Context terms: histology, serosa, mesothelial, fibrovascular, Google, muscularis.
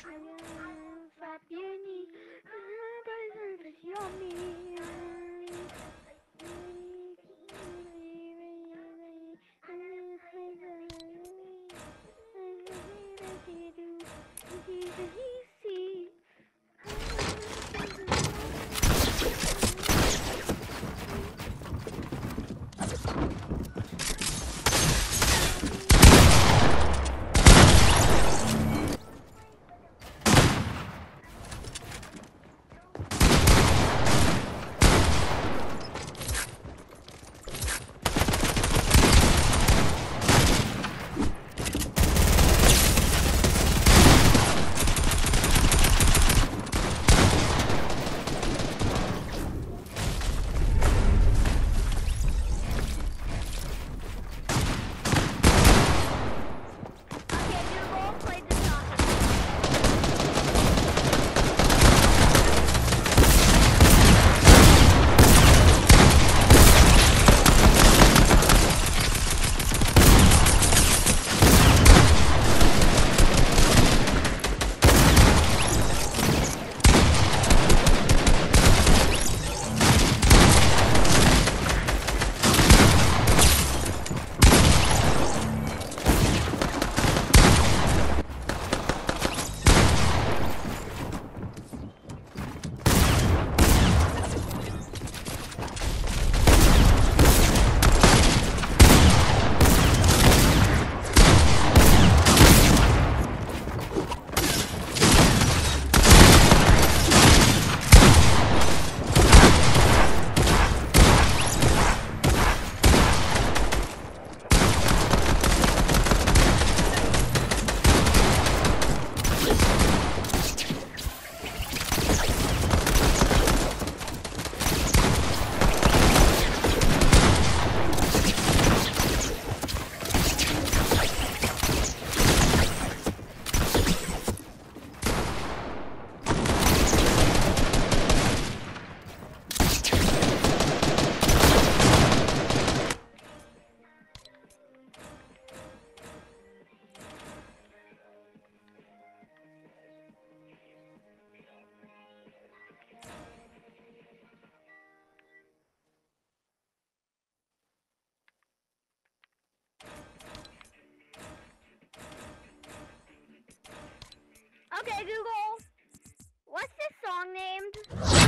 Okay, Google, what's this song named?